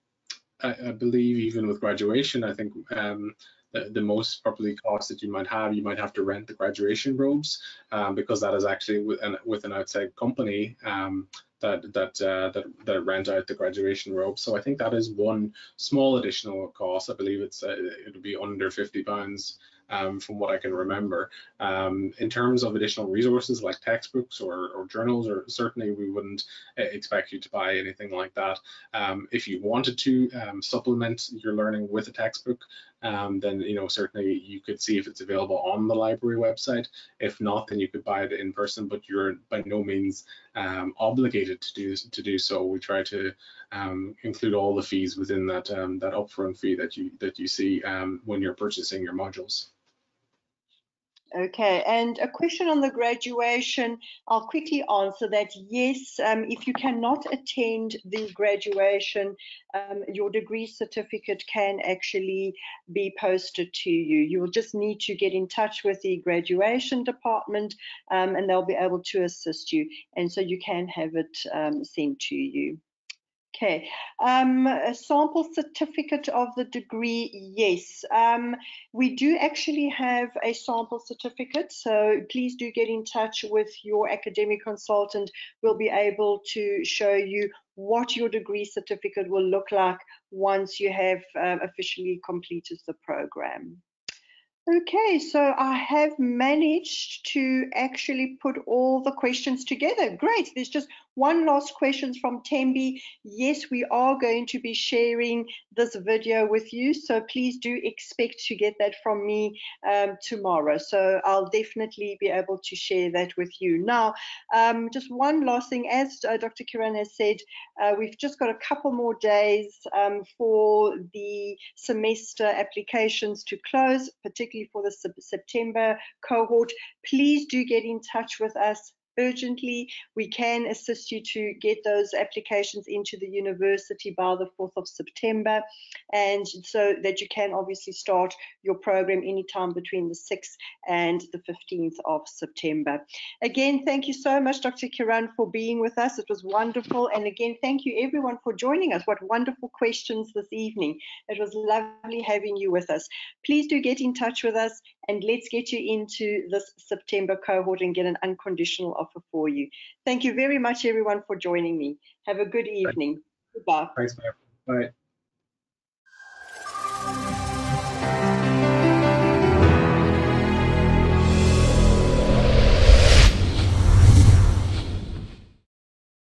I, I believe even with graduation, I think, um, The, the most probably cost that you might have, you might have to rent the graduation robes, um, because that is actually with an, with an outside company um, that that, uh, that that rent out the graduation robes. So I think that is one small additional cost. I believe it's uh, it would be under fifty pounds. Um, from what I can remember. Um, in terms of additional resources like textbooks or, or journals, or certainly we wouldn't expect you to buy anything like that. Um, if you wanted to um, supplement your learning with a textbook, um, then you know certainly you could see if it's available on the library website. If not, then you could buy it in person, but you're by no means um, obligated to do to do so. We try to um, include all the fees within that um, that upfront fee that you that you see um, when you're purchasing your modules. Okay, and a question on the graduation, I'll quickly answer that. Yes, um, if you cannot attend the graduation, um, your degree certificate can actually be posted to you. You will just need to get in touch with the graduation department um, and they'll be able to assist you. And so you can have it um, sent to you. Okay, um, a sample certificate of the degree, yes. Um, we do actually have a sample certificate, so please do get in touch with your academic consultant. We'll be able to show you what your degree certificate will look like once you have um, officially completed the program. Okay, so I have managed to actually put all the questions together. Great, there's just one last question from Tembi. Yes, we are going to be sharing this video with you, so please do expect to get that from me um, tomorrow. So I'll definitely be able to share that with you. Now, um, just one last thing, as uh, Doctor Ciaran has said, uh, we've just got a couple more days um, for the semester applications to close, particularly for the September cohort. Please do get in touch with us urgently. We can assist you to get those applications into the university by the fourth of September, and so that you can obviously start your program anytime between the sixth and the fifteenth of September. Again, thank you so much, Doctor Ciaran, for being with us. It was wonderful, and again, thank you everyone for joining us. What wonderful questions this evening. It was lovely having you with us. Please do get in touch with us and let's get you into this September cohort and get an unconditional offer for you. Thank you very much, everyone, for joining me. Have a good evening. Thanks. Goodbye. Thanks, ma'am. Bye.